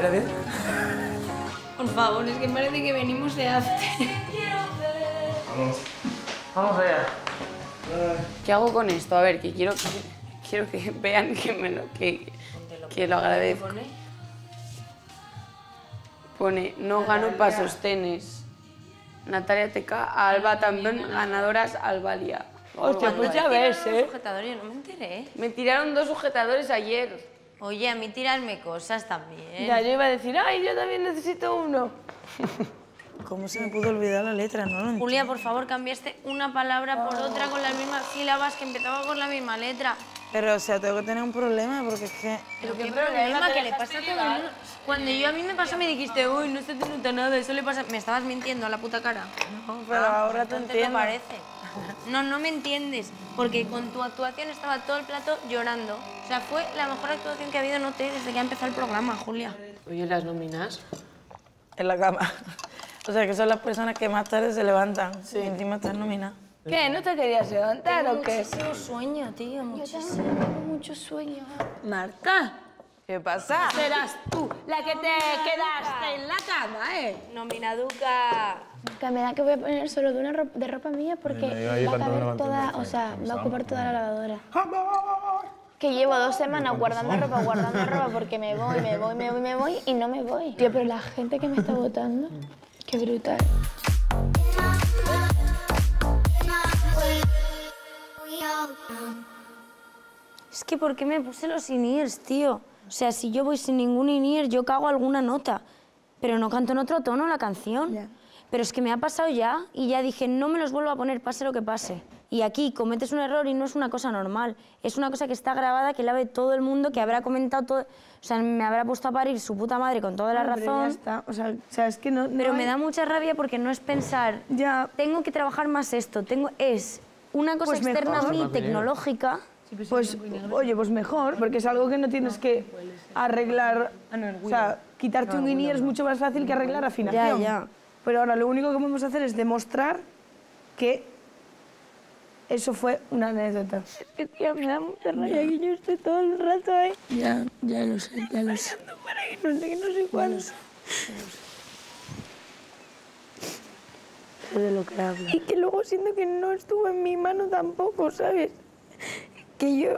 Espera, ¿ves? Por favor, es que parece que venimos de after. Vamos. Vamos allá. ¿Qué hago con esto? A ver, que quiero que vean que me lo... Que lo agradezco. Pone, no gano para sostenes. Natalia Teca, a Alba también, ganadoras Albalia. Hostia, pues ya ves, ¿eh? Yo no me enteré. Me tiraron dos sujetadores ayer. Oye, a mí tirarme cosas también. Ya, yo iba a decir, ay, yo también necesito uno. ¿Cómo se me pudo olvidar la letra, no? Julia, por favor, cambiaste una palabra por otra con las mismas sílabas que empezaba con la misma letra. Pero, o sea, tengo que tener un problema porque es que... ¿Pero qué problema? ¿Qué le pasa a todo el mundo? Cuando yo a mí me pasó me dijiste, uy, no se te nota nada, eso le pasa... Me estabas mintiendo a la puta cara. No, pero ahora te entiendo. Parece. No, no me entiendes, porque con tu actuación estaba todo el plato llorando. O sea, fue la mejor actuación que ha habido en OT desde que ha empezado el programa, Julia. Oye, ¿las nominas? En la cama. O sea, que son las personas que más tarde se levantan. Sí. Y encima están nominadas. ¿Qué? ¿No te querías levantar o qué? Muchísimo sueño, tío, muchísimo. Yo tengo mucho sueño. Marta, ¿qué pasa? Serás tú la que te quedaste en la cama, ¿eh? Nominaduca. Que me da que voy a poner solo de una ropa, de ropa mía porque va a caber toda, o sea, va a ocupar toda la lavadora. Que llevo 2 semanas guardando ropa porque me voy y no me voy. Tío, pero la gente que me está votando, qué brutal. Es que ¿por qué me puse los in-ears, tío? O sea, si yo voy sin ningún in-ear, yo cago alguna nota. Pero no canto en otro tono la canción. Yeah. Pero es que me ha pasado ya y ya dije, no me los vuelvo a poner, pase lo que pase. Y aquí cometes un error y no es una cosa normal. Es una cosa que está grabada, que la ve todo el mundo, que habrá comentado todo... O sea, me habrá puesto a parir su puta madre con toda la razón. Ya está. O sea, es que no... Pero me da mucha rabia porque no es pensar... Ya. Tengo que trabajar más esto. Es una cosa externa a mí, tecnológica... Pues, oye, pues mejor, porque es algo que no tienes que arreglar... O sea, quitarte un in-ear es mucho más fácil que arreglar afinación. Ya, ya. Pero ahora lo único que podemos hacer es demostrar que eso fue una anécdota. Es que, tía, me da mucha rabia que yo esté todo el rato ahí. Ya, ya lo sé, ya lo sé. Para que no sé cuándo. Sé de lo que hablo. Y que luego siento que no estuvo en mi mano tampoco, ¿sabes? Que yo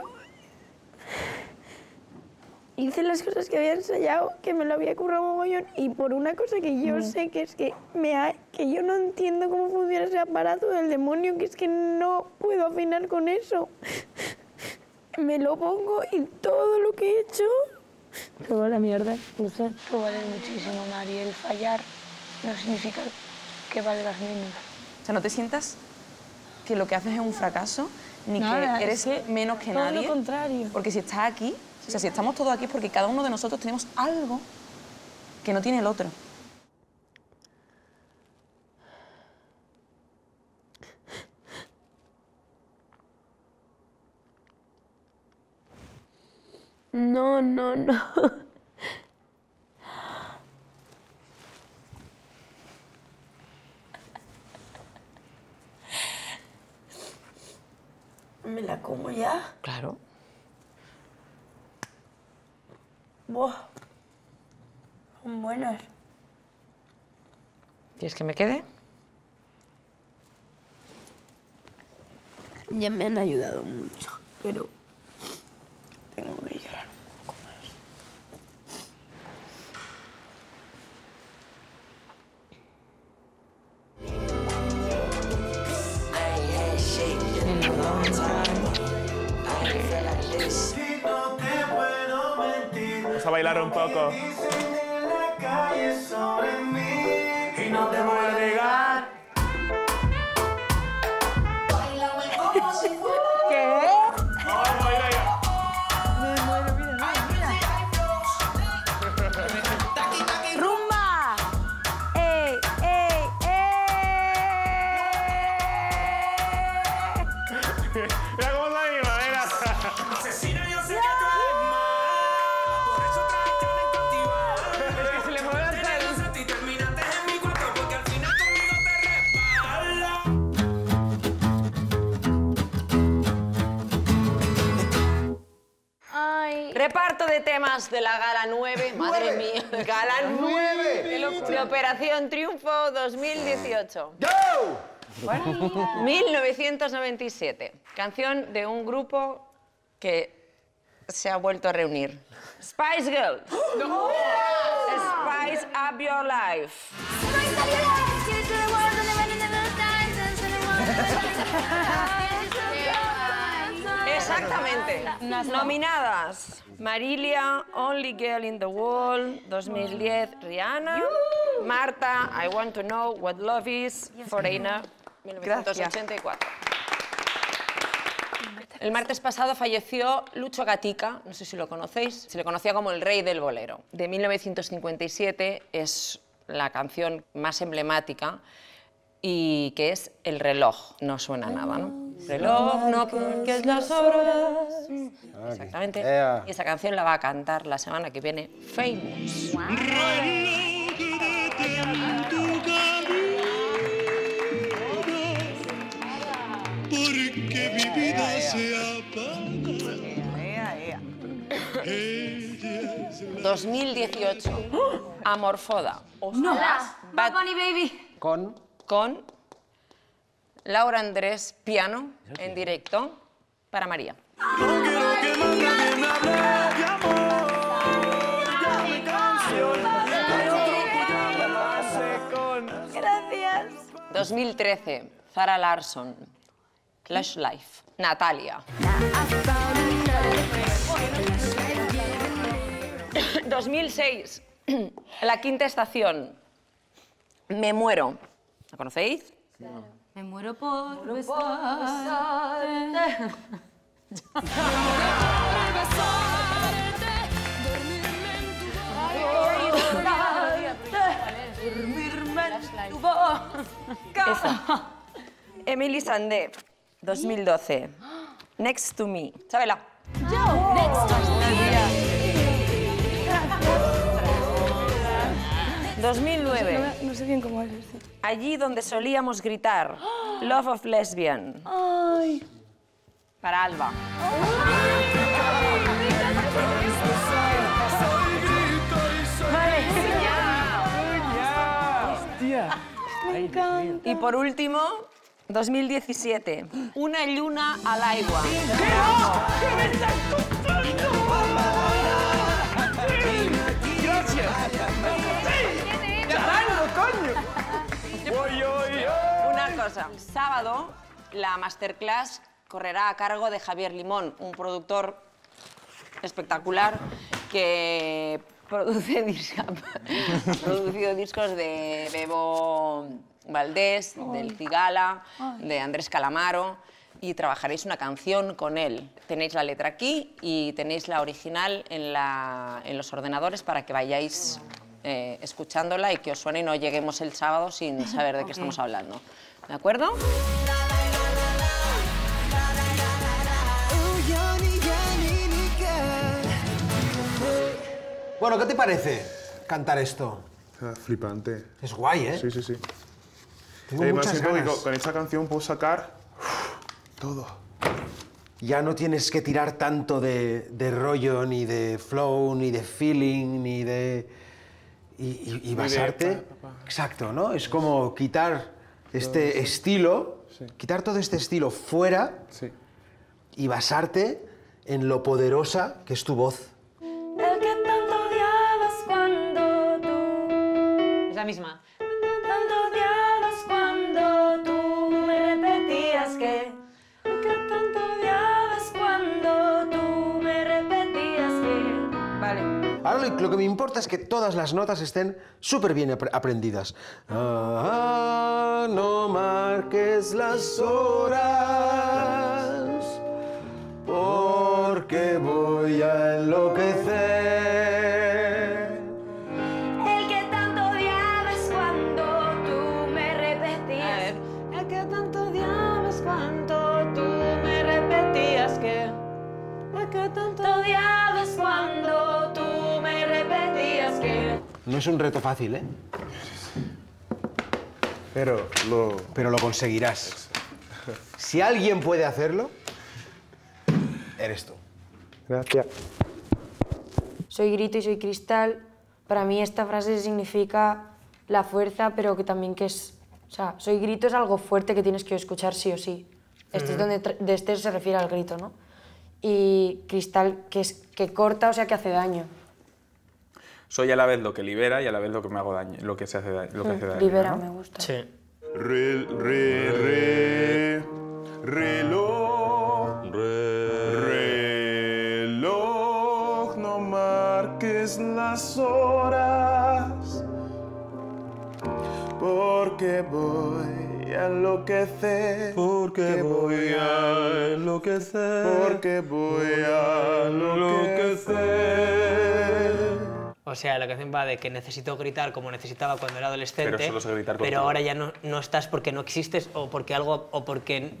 hice las cosas que había ensayado, que me lo había currado mogollón, y por una cosa que yo sé que es que yo no entiendo cómo funciona ese aparato del demonio, que es que no puedo afinar con eso. Me lo pongo y todo lo que he hecho... Todo la mierda, no sé. Tú vales muchísimo, Mariel. Fallar no significa que valgas menos. O sea, no te sientas que lo que haces es un fracaso, ni nada, que eres menos que todo nadie. Todo lo contrario. Porque si estás aquí, o sea, si estamos todos aquí es porque cada uno de nosotros tenemos algo que no tiene el otro. No, no, no. ¿Me la como ya? Claro. Buah. Son buenas. ¿Quieres que me quede? Ya me han ayudado mucho, pero tengo que llorar un poco más. Vamos a bailar un poco. Y no te voy a negar. ¿Qué? ¡Rumba! ¡Ey, ey, ey! Mira cómo la iba, mira. Asesina, yo sé que tú eres mal. Por eso tratan en cautivar. Es que se le mueve la sal. Y terminaste en mi cuarto porque al final conmigo te Reparto de temas de la Gala 9. Madre mía. Gala 9. De Operación Triunfo 2018. ¡Go! Bueno, 1997. Canción de un grupo que se ha vuelto a reunir. Spice Girls. ¡No! Spice Up Your Life. Exactamente. Nominadas: Marilia, Only Girl in the World, 2010, Rihanna. Marta, I Want to Know What Love Is, Foreigner, 1984. El martes pasado falleció Lucho Gatica, no sé si lo conocéis, se le conocía como el rey del bolero. De 1957 es la canción más emblemática y que es El reloj. No suena nada, ¿no? Reloj, no cuentes las horas. Exactamente. Y esa canción la va a cantar la semana que viene Famous. Porque mi vida se apaga. 2018. Amorfoda. No. Bad Bunny Baby. Con Laura Andrés, piano, en directo, para María. Gracias. 2013. Zara Larson. Clash Life. Natalia. 2006. La Quinta Estación. Me muero. ¿La conocéis? No. Me muero por besarte. Dormirme en tu boca. Emily Sandé. 2012. Next to Me. Isabela. Yo. Next to Me. 2009. No sé bien cómo es esto. Allí donde solíamos gritar. Love of Lesbian. Ay. Para Alba. Me encanta. Y por último, 2017. Una luna al agua. ¡Qué me estás contando! ¡Gracias! ¡Sí! ¡Txarango, coño! ¡Oy, oy, oy! Una cosa. Sábado, la masterclass correrá a cargo de Javier Limón, un productor espectacular que produce producido discos de Bebo Valdés, del Cigala, de Andrés Calamaro, y trabajaréis una canción con él. Tenéis la letra aquí y tenéis la original en los ordenadores para que vayáis escuchándola y que os suene y no lleguemos el sábado sin saber de qué estamos hablando. ¿De acuerdo? Bueno, ¿qué te parece cantar esto? Flipante. Es guay, ¿eh? Sí, sí, sí. Además, siento que con esta canción puedo sacar todo. Ya no tienes que tirar tanto de rollo, ni de flow, ni de feeling, ni de... Y basarte... De exacto, ¿no? Es como quitar este estilo, quitar todo este estilo fuera y basarte en lo poderosa que es tu voz. El que tanto odiabas cuando tú... Es la misma. Lo que me importa es que todas las notas estén súper bien aprendidas. Ah, no marques las horas, porque voy a enloquecer. El que tanto odiabas cuando tú me repetías. El que tanto odiabas cuando tú me repetías que... El que tanto odiabas cuando... No es un reto fácil, ¿eh? Pero lo conseguirás. Si alguien puede hacerlo, eres tú. Gracias. soy grito y soy cristal. Para mí esta frase significa la fuerza, pero que también que es... O sea, soy grito es algo fuerte que tienes que escuchar sí o sí. Este es donde de este se refiere al grito, ¿no? Y cristal, que es que corta, o sea, que hace daño. Soy a la vez lo que libera y a la vez lo que me hago daño, lo que se hace daño, lo que hace daño. Libera, ¿no? Me gusta. Sí. Reloj, no marques las horas, porque voy a enloquecer, porque voy a enloquecer, porque voy a enloquecer. O sea, la canción va de que necesito gritar como necesitaba cuando era adolescente, pero, ahora ya no estás porque no existes o porque algo o porque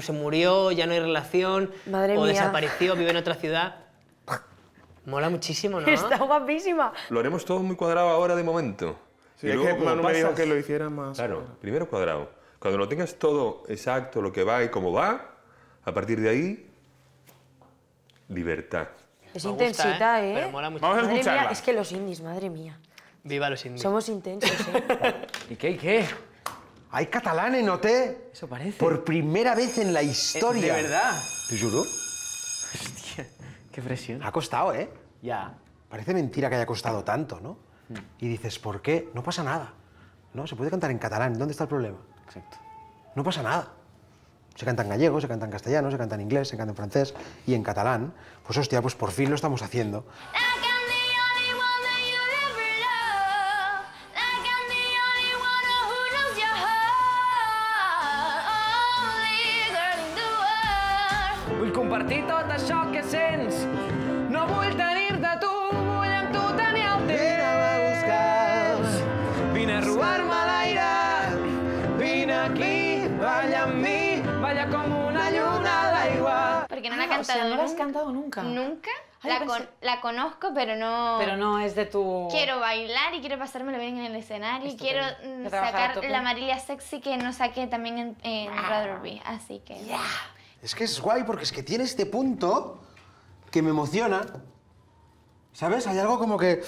se murió, ya no hay relación, madre o mía. Desapareció, vive en otra ciudad. Mola muchísimo, ¿no? Está guapísima. Lo haremos todo muy cuadrado ahora de momento. Sí, y luego, es que Manu me dijo que lo hiciera más. Claro, primero cuadrado. Cuando lo tengas todo exacto, lo que va y cómo va, a partir de ahí, libertad. Es intensidad, ¿eh? Pero mola mucho. Vamos a escucharla. Mía, es que los indies, madre mía. Viva los indies. Somos intensos, ¿eh? ¿Y qué? ¿Y qué? Hay catalanes, ¿no te? Eso parece. Por primera vez en la historia. De verdad. ¿Te juro? Hostia, qué presión. Ha costado, ¿eh? Ya. Parece mentira que haya costado tanto, ¿no? Y dices, ¿por qué? No pasa nada. No, se puede cantar en catalán. ¿Dónde está el problema? Exacto. No pasa nada. Se canta en gallego, se canta en castellano, se canta en inglés, se canta en francés y en catalán. Pues hostia, pues por fin lo estamos haciendo. Vull compartir tot això que sents. No vull tenir-te tu, vull amb tu tenir el temps. Vine a buscar. Vine a robar-me l'aire. Vine aquí, balla amb mi. Vaya como una luna al agua. Porque no la he cantado. O sea, no la has cantado nunca. ¿Nunca? Ay, la conozco, pero no... Pero no es de tu... Quiero bailar y quiero pasármelo bien en el escenario. Y quiero sacar la Marilia sexy que no saqué también en Brother B. Así que... Yeah. Es que es guay porque es que tiene este punto que me emociona. ¿Sabes? Hay algo como que...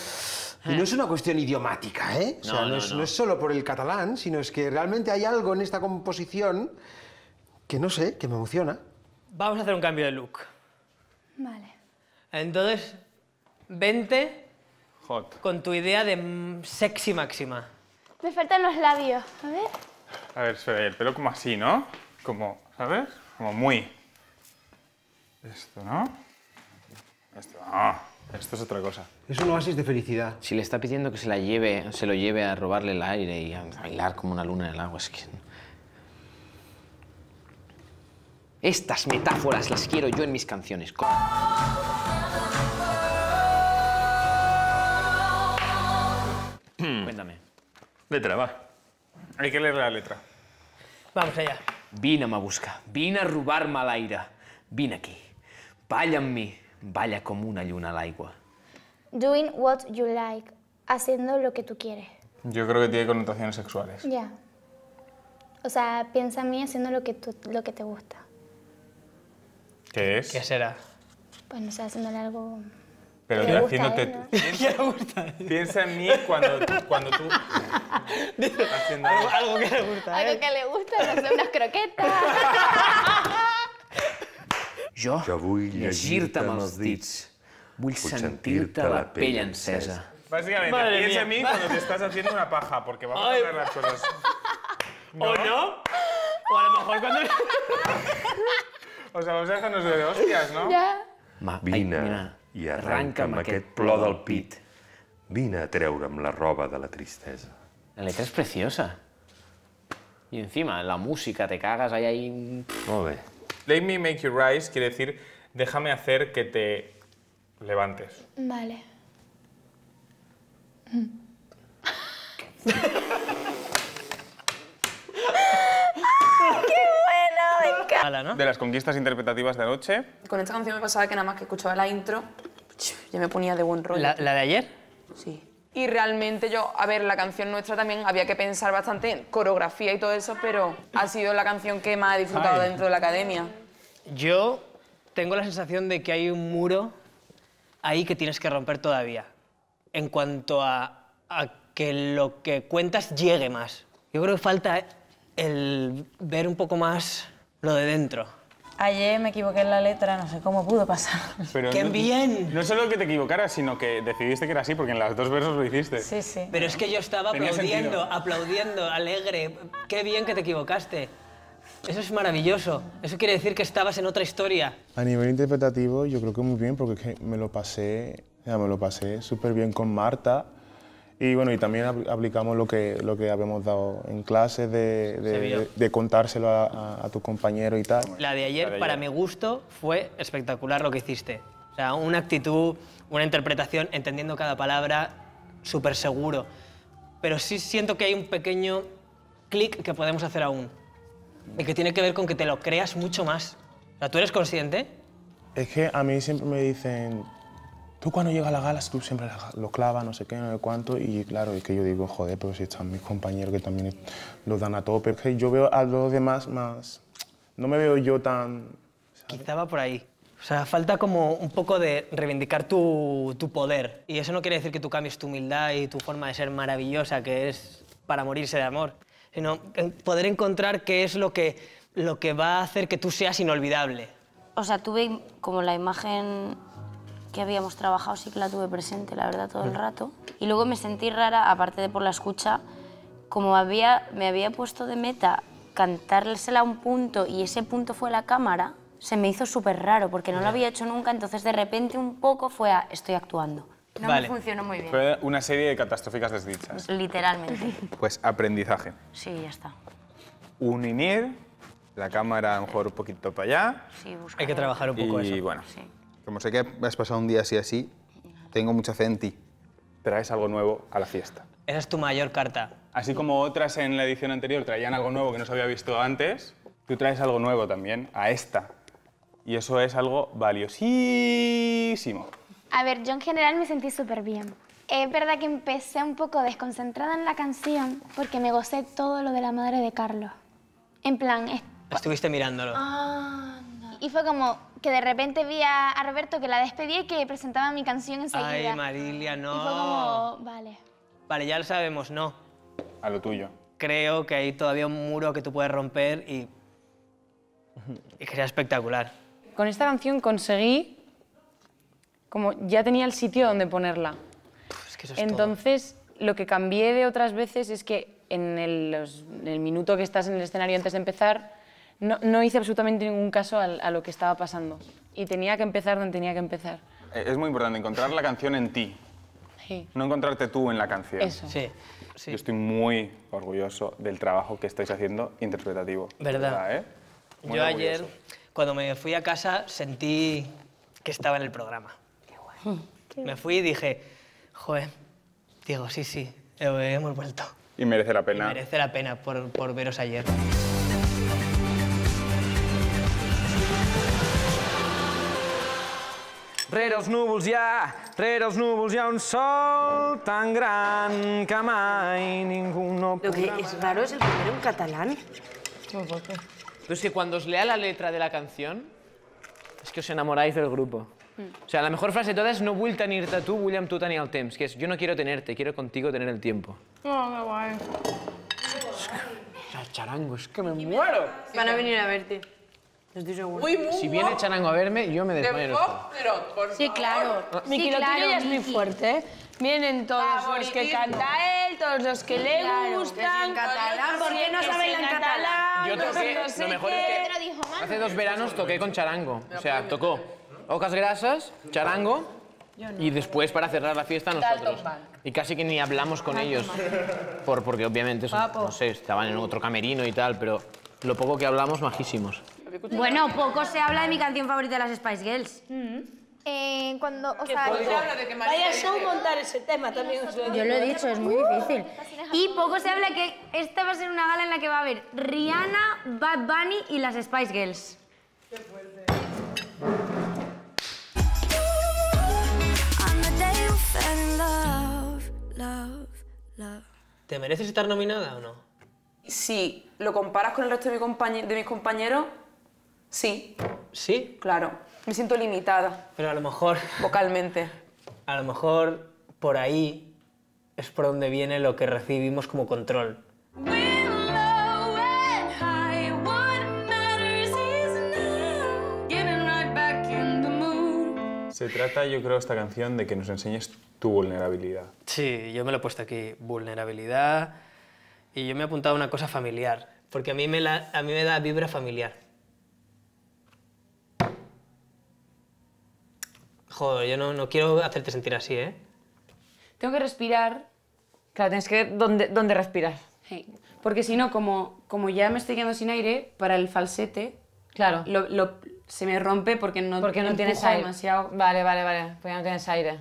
Y no es una cuestión idiomática, ¿eh? O sea, no es solo por el catalán, sino es que realmente hay algo en esta composición... Que no sé, que me emociona. Vamos a hacer un cambio de look. Vale. Entonces, vente hot. Con tu idea de sexy máxima. Me faltan los labios, a ver. A ver, se ve el pelo como así, ¿no? Como, ¿sabes? Como muy... Esto, ¿no? Esto, no. Esto es otra cosa. Es un oasis de felicidad. Si le está pidiendo que se lo lleve a robarle el aire y a bailar como una luna en el agua, es que... Estas metáforas las quiero yo en mis canciones. Cuéntame. Letra, va. Hay que leer la letra. Vamos allá. Vine a me buscar, vine a robar-me l'aire. Vine aquí, balla amb mi, balla com una lluna a l'aigua. Doing what you like, haciendo lo que tú quieres. Yo creo que tiene connotaciones sexuales. Ya. Yeah. O sea, piensa en mí haciendo lo que te gusta. ¿Qué es? ¿Qué será? Pues no sé, haciéndole algo... Pero que le gusta haciéndote... Él, ¿no? Piensa en mí cuando tú... haciendo algo que le gusta. Algo que le gusta, no sé, unas croquetas. Jo vull llegir-te amb els dits. Vull sentir-te la pell encesa. Básicamente, madre piensa en mí cuando te estás haciendo una paja, porque vamos a ver las cosas. ¿No? ¿O no? O a lo mejor cuando... O sea, vos déjanos de hostias, ¿no? Ya. Vine i arranca'm aquest plor del pit. Vine a treure'm la roba de la tristesa. La letra es preciosa. Y encima, la música, te cagas, hay ahí... Molt bé. Let me make you rise quiere decir, déjame hacer que te levantes. Vale. ¿No? De las conquistas interpretativas de anoche. Con esta canción me pasaba que nada más que escuchaba la intro, ya me ponía de buen rollo. ¿La de ayer? Sí. Y realmente yo, a ver, la canción nuestra también había que pensar bastante en coreografía y todo eso, pero ha sido la canción que más he disfrutado dentro de la academia. Yo tengo la sensación de que hay un muro ahí que tienes que romper todavía en cuanto a que lo que cuentas llegue más. Yo creo que falta el ver un poco más lo de dentro. Ayer me equivoqué en la letra, no sé cómo pudo pasar. Pero ¡qué bien! No solo que te equivocaras, sino que decidiste que era así, porque en los dos versos lo hiciste. Sí, sí. Pero es que yo estaba aplaudiendo, alegre. ¡Qué bien que te equivocaste! Eso es maravilloso. Eso quiere decir que estabas en otra historia. A nivel interpretativo, yo creo que muy bien, porque es que me lo pasé súper bien con Marta. Y bueno, y también aplicamos lo que habíamos dado en clase de contárselo a tu compañero y tal. La de ayer, para mi gusto, fue espectacular lo que hiciste. O sea, una actitud, una interpretación, entendiendo cada palabra, súper seguro. Pero sí siento que hay un pequeño clic que podemos hacer aún. Y que tiene que ver con que te lo creas mucho más. O sea, ¿tú eres consciente? Es que a mí siempre me dicen... Tú cuando llegas a la gala, tú siempre lo clavas, no sé qué, no sé cuánto, y claro, es que yo digo, joder, pero si están mis compañeros que también los dan a tope. Es que yo veo a los demás más... No me veo yo tan... ¿sabes? Quizá va por ahí. O sea, falta como un poco de reivindicar tu poder. Y eso no quiere decir que tú cambies tu humildad y tu forma de ser maravillosa, que es para morirse de amor, sino poder encontrar qué es lo que va a hacer que tú seas inolvidable. O sea, tuve como la imagen... que habíamos trabajado, sí que la tuve presente, la verdad, todo el rato. Y luego me sentí rara, aparte de por la escucha, como me había puesto de meta cantársela a un punto y ese punto fue la cámara, se me hizo súper raro porque no lo había hecho nunca, entonces de repente un poco fue a estoy actuando. No me funcionó muy bien. Fue una serie de catastróficas desdichas. Literalmente. Pues aprendizaje. Sí, ya está. Un inier, la cámara a lo mejor un poquito para allá. Sí, buscaré. Hay que trabajar un poco eso. Y bueno. Sí. Como sé que has pasado un día así, tengo mucha fe en ti. Traes algo nuevo a la fiesta. Esa es tu mayor carta. Así como otras en la edición anterior traían algo nuevo que no se había visto antes, tú traes algo nuevo también a esta. Y eso es algo valiosísimo. A ver, yo en general me sentí súper bien. Es verdad que empecé un poco desconcentrada en la canción porque me gocé todo lo de la madre de Carlos. En plan... Estuviste mirándolo. Ah, no. Y fue como... que de repente vi a Roberto que la despedía y que presentaba mi canción enseguida. Ay, Marilia, no. Y fue como, vale. Vale, ya lo sabemos, no. A lo tuyo. Creo que hay todavía un muro que tú puedes romper y que sea espectacular. Con esta canción conseguí, como ya tenía el sitio donde ponerla. Es que eso es todo. Lo que cambié de otras veces es que en el minuto que estás en el escenario antes de empezar, no hice absolutamente ningún caso a lo que estaba pasando. Y tenía que empezar donde tenía que empezar. Es muy importante encontrar la canción en ti. Sí. No encontrarte tú en la canción. Eso. Sí. Sí. Yo estoy muy orgulloso del trabajo que estáis haciendo interpretativo. ¿Verdad? Yo ayer, cuando me fui a casa, sentí que estaba en el programa. Qué guay. Me fui y dije, joder, Diego, sí, hemos vuelto. Y merece la pena. Y merece la pena por veros ayer. Rere els núvols hi ha un sol tan gran que mai ningú no podrá... Lo que es raro es el primero en catalán. Pero es que cuando os lea la letra de la canción, es que os enamoráis del grupo. O sea, la mejor frase de todas es no vull tenir-te tu, vull amb tu tenir el temps, que es yo no quiero tenerte, quiero contigo tener el tiempo. Oh, qué guay. Txarango, es que me muero. Van a venir a verte. Estoy seguro. Si viene Txarango a verme, yo me desmayo. Sí, claro. Miki, lo tuyo ya es muy fuerte. Vienen todos los que canta él, todos los que le gustan. ¿Por qué no saben en catalán? Yo toqué, lo mejor es que hace 2 veranos toqué con Txarango. O sea, tocó Oques Grasses, Txarango y después para cerrar la fiesta nosotros. Y casi que ni hablamos con ellos. Porque obviamente, no sé, estaban en otro camerino y tal, pero lo poco que hablamos, majísimos. Bueno, poco se habla de mi canción favorita de las Spice Girls. Cuando, o sea... Vaya show montar ese tema también. Yo lo he dicho, es muy difícil. Y poco se habla que esta va a ser una gala en la que va a haber Rihanna, Bad Bunny y las Spice Girls. Qué fuerte. ¿Te mereces estar nominada o no? Si lo comparas con el resto de mis compañeros, sí. ¿Sí? Claro. Me siento limitada. Pero a lo mejor... Vocalmente. A lo mejor por ahí es por donde viene lo que recibimos como control. Se trata, yo creo, esta canción de que nos enseñes tu vulnerabilidad. Sí, yo me lo he puesto aquí, vulnerabilidad, y yo me he apuntado a una cosa familiar, porque a mí me da vibra familiar. Joder, yo no quiero hacerte sentir así, ¿eh? Tengo que respirar. Claro, tienes que ver dónde respirar. Sí. Porque si no, como ya me estoy quedando sin aire, para el falsete... Claro. Se me rompe porque no tienes aire demasiado. Vale. Porque no tienes aire.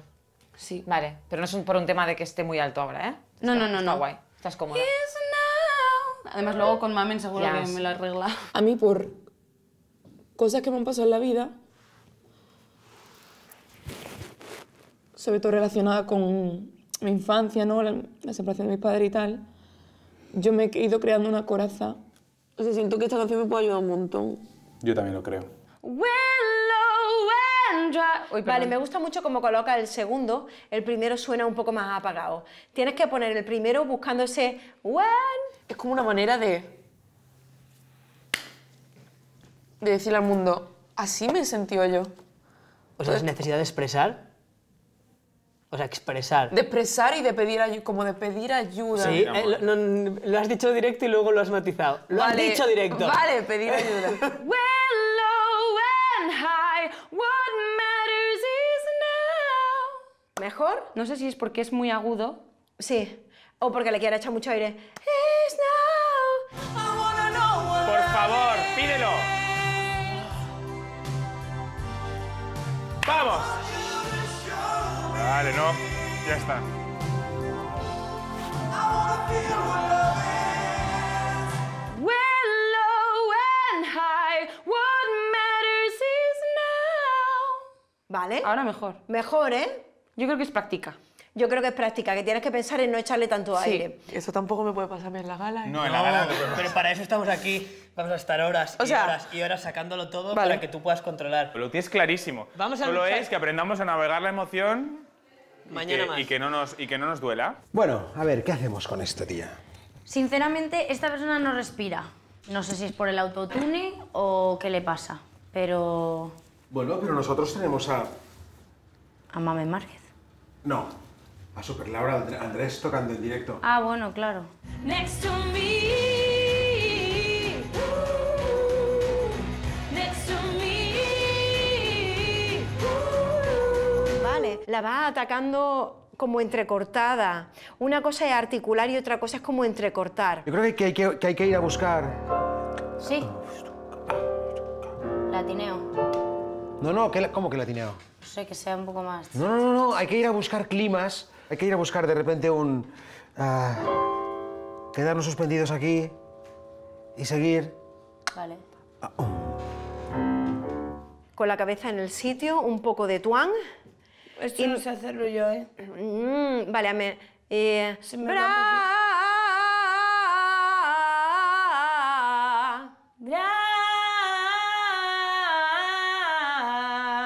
Sí. Vale. Pero no es por un tema de que esté muy alto ahora, ¿eh? No. Guay. Estás cómoda. Además, luego con Mamen seguro que me lo arregla. A mí, por cosas que me han pasado en la vida, sobre todo relacionada con mi infancia, ¿no? La separación de mis padres y tal, yo me he ido creando una coraza. O sea, siento que esta canción me puede ayudar un montón. Yo también lo creo. Vale, me gusta mucho cómo coloca el segundo. El primero suena un poco más apagado. Tienes que poner el primero buscando ese... Es como una manera de decirle al mundo, así me he sentido yo. O sea, es necesidad de expresar. O sea, expresar. De expresar y de pedir, como de pedir ayuda. Sí, lo has dicho directo y luego lo has matizado. Lo has dicho directo. Vale, pedir ayuda. ¿Mejor? No sé si es porque es muy agudo. Sí. O porque le quiera echar mucho aire. Por favor, pídelo. ¡Vamos! Vale, no, ya está. Vale. Ahora mejor. Mejor, ¿eh? Yo creo que es práctica. Yo creo que es práctica, que tienes que pensar en no echarle tanto aire. Eso tampoco me puede pasar en la gala. No, en la gala. Pero para eso estamos aquí. Vamos a estar horas y horas sacándolo todo para que tú puedas controlar. Lo tienes clarísimo. Solo es que aprendamos a navegar la emoción. Mañana más. Y que no nos duela. Bueno, a ver, ¿qué hacemos con este día? Sinceramente, esta persona no respira. No sé si es por el autotune o qué le pasa, pero... Bueno, pero nosotros tenemos a... ¿A Mamen Márquez? No, a Super Laura Andrés tocando en directo. Ah, bueno, claro. Next to me. Next to me. Vale, la va atacando como entrecortada. Una cosa es articular y otra cosa es como entrecortar. Yo creo que hay que ir a buscar... Sí. Latineo. No, ¿cómo que latineo? No sé, que sea un poco más... No, hay que ir a buscar climas. Hay que ir a buscar de repente un... quedarnos suspendidos aquí y seguir... Vale. Con la cabeza en el sitio, un poco de tuán. Esto no sé hacerlo yo, ¿eh? Vale, se me va un poquito.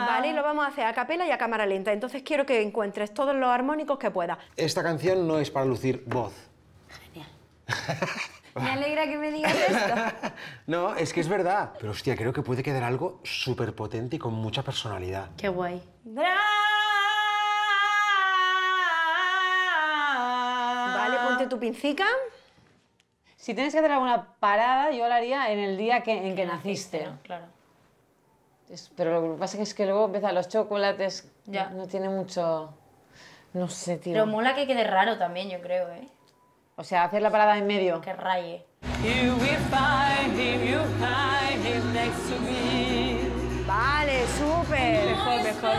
Vale, y lo vamos a hacer a capela y a cámara lenta. Entonces quiero que encuentres todos los armónicos que puedas. Esta canción no es para lucir voz. Genial. Me alegra que me digas esto. No, es que es verdad. Pero, hostia, creo que puede quedar algo súper potente y con mucha personalidad. Qué guay. Vale, ponte tu pincica. Si tienes que hacer alguna parada, yo la haría en el día en que naciste. Claro. Pero lo que pasa es que luego empiezan los chocolates. Ya. No tiene mucho... No sé, tío. Pero mola que quede raro también, yo creo, ¿eh? O sea, hacer la parada en medio. Que raye. Vale, súper. Mejor.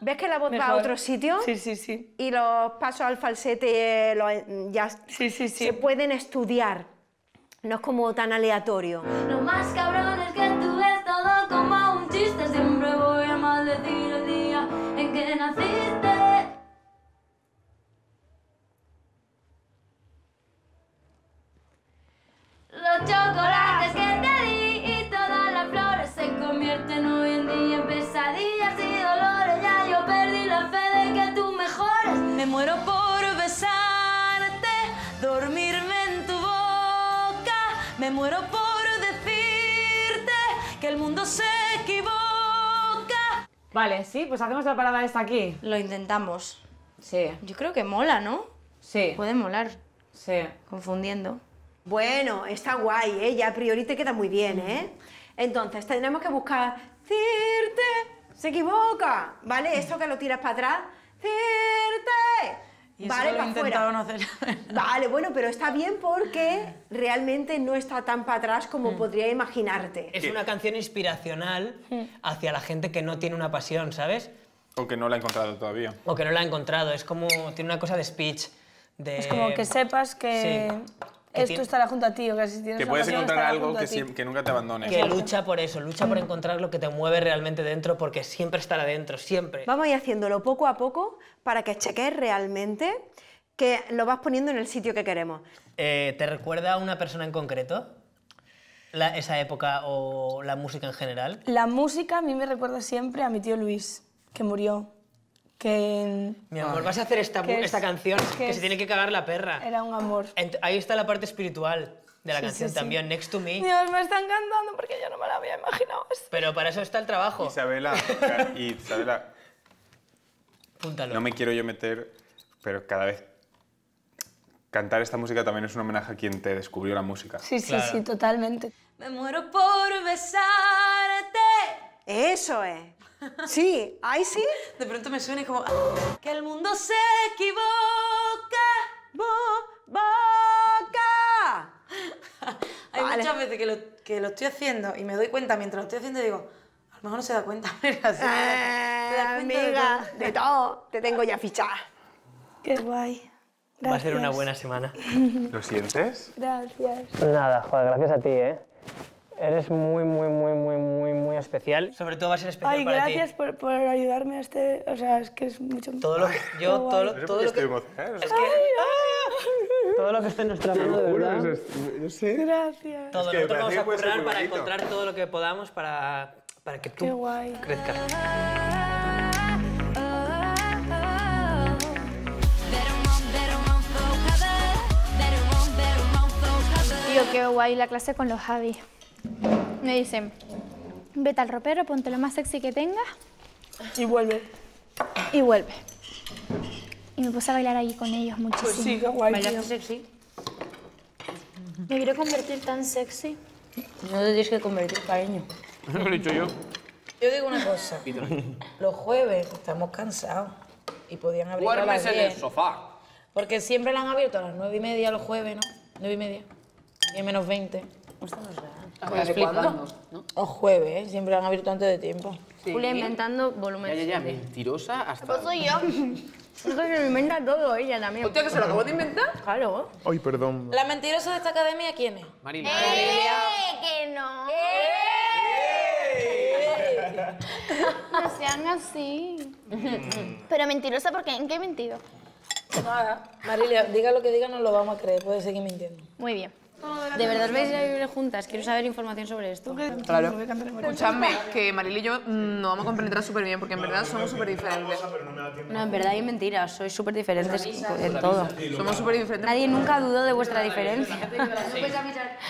¿Ves que la voz va a otro sitio? Sí. Y los pasos al falsete se pueden estudiar. No es como tan aleatorio. Lo más cabrón es que tú ves todo como un chiste. Siempre voy a maldecir el día en que naciste. Los chocolates que te di y todas las flores se convierten hoy en día en pesadillas. Muero por besarte, dormirme en tu boca. Me muero por decirte que el mundo se equivoca. Vale, sí, pues hacemos la parada esta aquí. Lo intentamos. Sí. Yo creo que mola, ¿no? Sí. Puede molar. Sí. Confundiendo. Bueno, está guay, ¿eh? Ya a priori te queda muy bien, ¿eh? Entonces, tenemos que buscar... Cirte, se equivoca, ¿vale? Esto que lo tiras para atrás. Cirte, y vale, para afuera. No hacer vale, bueno, pero está bien porque realmente no está tan para atrás como podría imaginarte. Es una canción inspiracional hacia la gente que no tiene una pasión, ¿sabes? O que no la ha encontrado todavía. O que no la ha encontrado, es como... Tiene una cosa de speech, de... Es como que sepas que... Sí. Esto estará junto a ti, o que si tienes que puedes encontrar algo que nunca te abandone. Que lucha por eso, lucha por encontrar lo que te mueve realmente dentro, porque siempre estará dentro, siempre. Vamos a ir haciéndolo poco a poco para que cheques realmente que lo vas poniendo en el sitio que queremos. ¿Te recuerda a una persona en concreto? ¿Esa época o la música en general? La música a mí me recuerda siempre a mi tío Luis, que murió. Que... Mi amor, vas a hacer esta canción, que se tiene que cagar la perra. Era un amor. Ahí está la parte espiritual de la canción también, Next to Me. Dios, me están cantando porque yo no me la había imaginado. Pero para eso está el trabajo. Isabela, púntalo. No me quiero yo meter, pero cada vez... Cantar esta música también es un homenaje a quien te descubrió la música. Sí, sí, claro. Sí, totalmente. Me muero por besarte. Eso es. Sí, ahí sí. De pronto me suena y como... Que el mundo se equivoca. Boca. Hay muchas veces que lo estoy haciendo y me doy cuenta mientras lo estoy haciendo y digo... A lo mejor no se da cuenta. Mira, sí, ¿te das cuenta amiga, de todo. Te tengo ya fichada. Qué guay. Gracias. Va a ser una buena semana. ¿Lo sientes? Gracias. Nada, joder, gracias a ti, ¿eh? Eres muy, muy, muy, muy, muy, muy especial. Sobre todo va a ser especial para ti. Ay, gracias por ayudarme a este... O sea, es que es mucho... Todo lo que... Yo, todo lo que... Todo lo que está en nuestra mano, de verdad. Yo sé. Gracias. Todo lo que vamos a currar para encontrar todo lo que podamos para que tú crezcas. Tío, qué guay la clase con los Javi. Me dicen, vete al ropero, ponte lo más sexy que tengas. Y vuelve. Y vuelve. Y me puse a bailar allí con ellos muchísimo. Pues sí, qué guay. ¿Bailaste sexy? Me quiero convertir tan sexy. No te tienes que convertir, cariño. Eso lo he dicho yo. Yo digo una cosa. Los jueves estamos cansados y podían abrir a las 10. Duermes en el sofá. Porque siempre la han abierto a las 9:30 los jueves, ¿no? 9:30. 10 menos 20. Esto no es real. ¿Cuándo? ¿No? O jueves, siempre han abierto antes de tiempo. Sí. Julia inventando volúmenes. Ya, mentirosa hasta... Pues soy yo. Es que se lo inventa todo ella también. ¿Usted que se lo acabó de inventar? Claro. Ay, perdón. ¿La mentirosa de esta academia quién es? Mariel. ¡Que no! No sean así. Pero mentirosa, porque ¿en qué he mentido? Nada. Mariel, diga lo que diga, no lo vamos a creer. Puede seguir mintiendo. Muy bien. ¿De verdad vais a vivir juntas? Quiero saber información sobre esto. Claro. Escuchadme, que Mariel y yo no vamos a compenetrar súper bien, porque en verdad somos súper diferentes. No, en verdad hay mentiras. Sois súper diferentes en todo. Somos súper diferentes. Nadie nunca dudó de vuestra diferencia.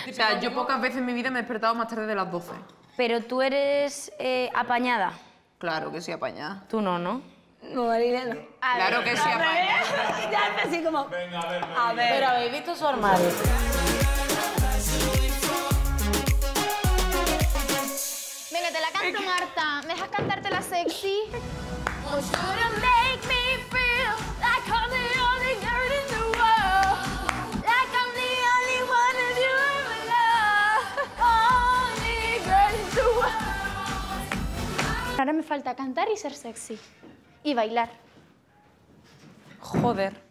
O sea, yo pocas veces en mi vida me he despertado más tarde de las 12. Pero tú eres apañada. Claro que sí, apañada. Tú no, ¿no? No, Mariel, no. Claro que sí, apañada. Ya así como... Venga, a ver. Pero habéis visto su armario. Venga, te la canto, Marta. ¿Me dejas cantártela sexy? Ahora me falta cantar y ser sexy. Y bailar. Joder.